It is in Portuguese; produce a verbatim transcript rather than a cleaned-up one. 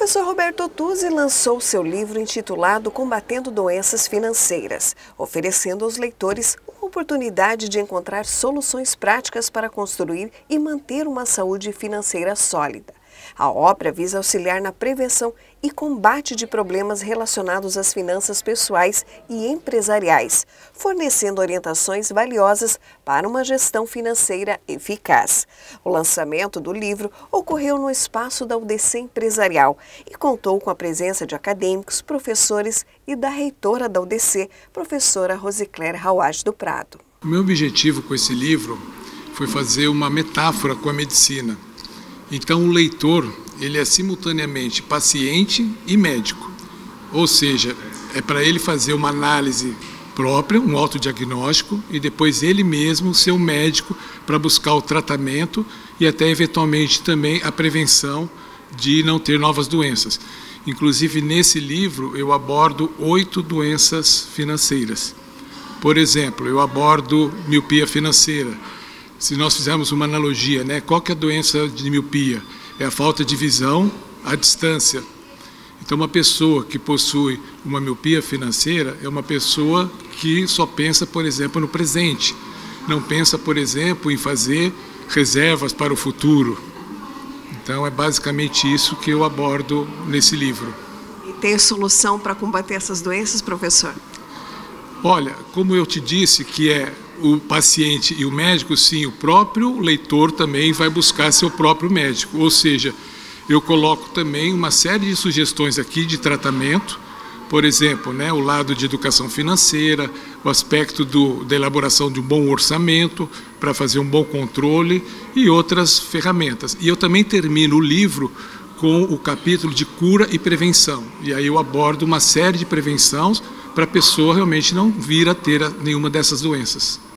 professor Roberto Otuzi lançou seu livro intitulado Combatendo Doenças Financeiras, oferecendo aos leitores uma oportunidade de encontrar soluções práticas para construir e manter uma saúde financeira sólida. A obra visa auxiliar na prevenção e combate de problemas relacionados às finanças pessoais e empresariais, fornecendo orientações valiosas para uma gestão financeira eficaz. O lançamento do livro ocorreu no espaço da U D C Empresarial e contou com a presença de acadêmicos, professores e da reitora da U D C, professora Rose Claire Rauage do Prado. O meu objetivo com esse livro foi fazer uma metáfora com a medicina. Então, o leitor, ele é simultaneamente paciente e médico, ou seja, é para ele fazer uma análise própria, um autodiagnóstico, e depois ele mesmo ser o médico para buscar o tratamento e até, eventualmente, também a prevenção de não ter novas doenças. Inclusive, nesse livro, eu abordo oito doenças financeiras. Por exemplo, eu abordo miopia financeira. Se nós fizermos uma analogia, né? Qual que é a doença de miopia? É a falta de visão à distância. Então, uma pessoa que possui uma miopia financeira é uma pessoa que só pensa, por exemplo, no presente. Não pensa, por exemplo, em fazer reservas para o futuro. Então, é basicamente isso que eu abordo nesse livro. E tem solução para combater essas doenças, professor? Olha, como eu te disse que é o paciente e o médico, sim, o próprio leitor também vai buscar seu próprio médico. Ou seja, eu coloco também uma série de sugestões aqui de tratamento, por exemplo, né, o lado de educação financeira, o aspecto do, da elaboração de um bom orçamento, para fazer um bom controle e outras ferramentas. E eu também termino o livro com o capítulo de cura e prevenção. E aí eu abordo uma série de prevenções para a pessoa realmente não vir a ter nenhuma dessas doenças.